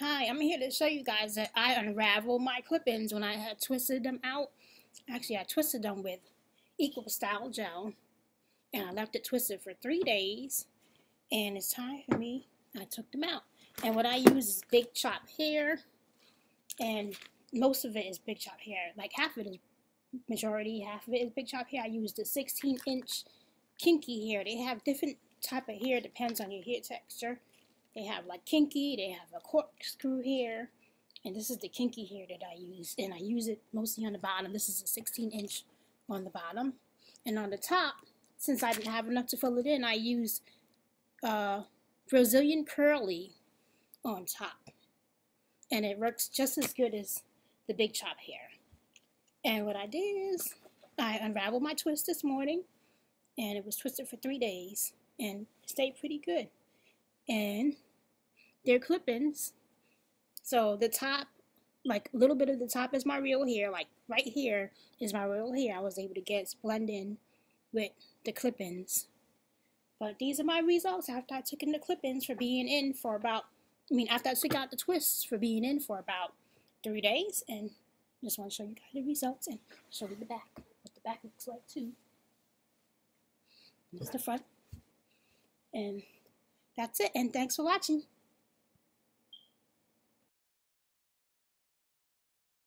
Hi, I'm here to show you guys that I unraveled my clip-ins when I had twisted them out. Actually, I twisted them with Eco Styling Gel, and I left it twisted for 3 days, and it's time for me. I took them out, and what I use is big chop hair, and most of it is big chop hair. Like half of it is majority, half of it is big chop hair. I use the 16-inch kinky hair. They have different type of hair, depends on your hair texture. They have like kinky, they have a corkscrew hair, and this is the kinky hair that I use, and I use it mostly on the bottom. This is a 16-inch on the bottom, and on the top, since I didn't have enough to fill it in, I used Brazilian curly on top, and it works just as good as the big chop hair. And what I did is I unraveled my twist this morning, and it was twisted for 3 days and stayed pretty good. And they're clip-ins, so the top, like a little bit of the top is my real hair, like right here is my real hair. I was able to get blend in with the clip-ins, but these are my results after I took in the clip-ins for being in for about, after I took out the twists for being in for about 3 days, and just want to show you guys the results and show you the back, what the back looks like too. That's the front, and that's it, and thanks for watching.